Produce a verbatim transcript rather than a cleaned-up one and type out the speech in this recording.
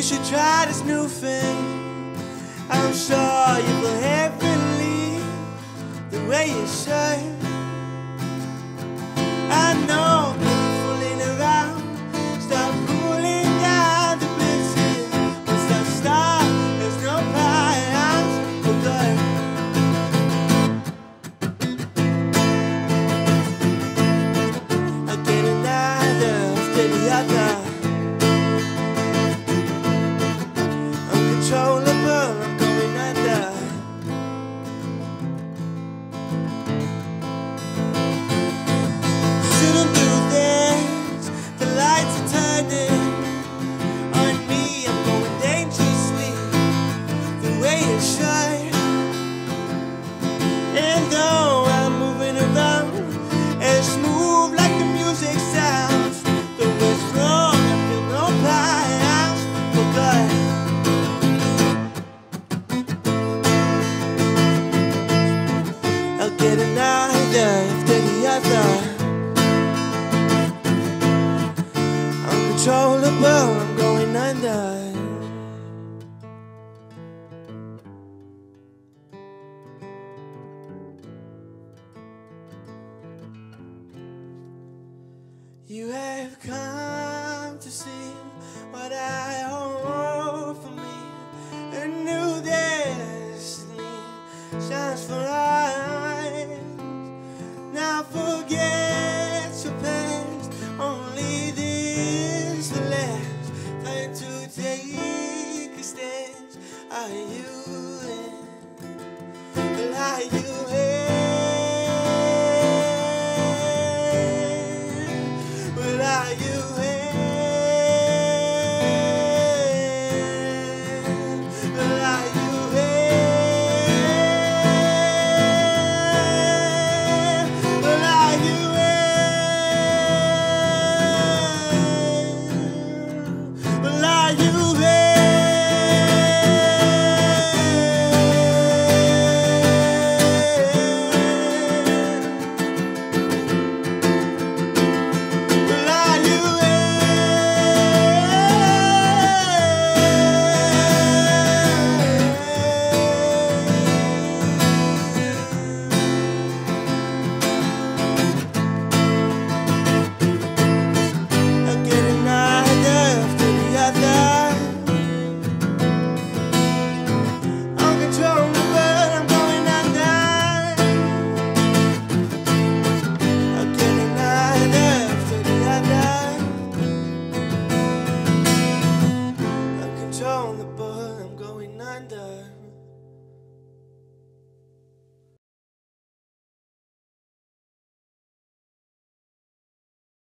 You should try this new thing. I'm sure you will heavenly the way you shine. I know you're fooling around. Stop cooling down the blizzard. Once I stop, there's no prize for good. Again another, still the other. Uncontrollable, I'm going under. You have come to see what I hold for me. A new destiny shines for eyes. Now forget.